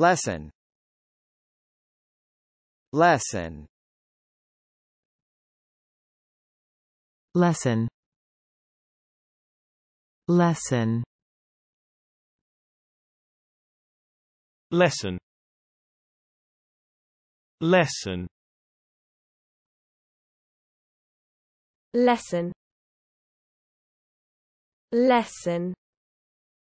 Lesson. Lesson. Lesson. Lesson. Lesson. Lesson. Lesson. Lesson.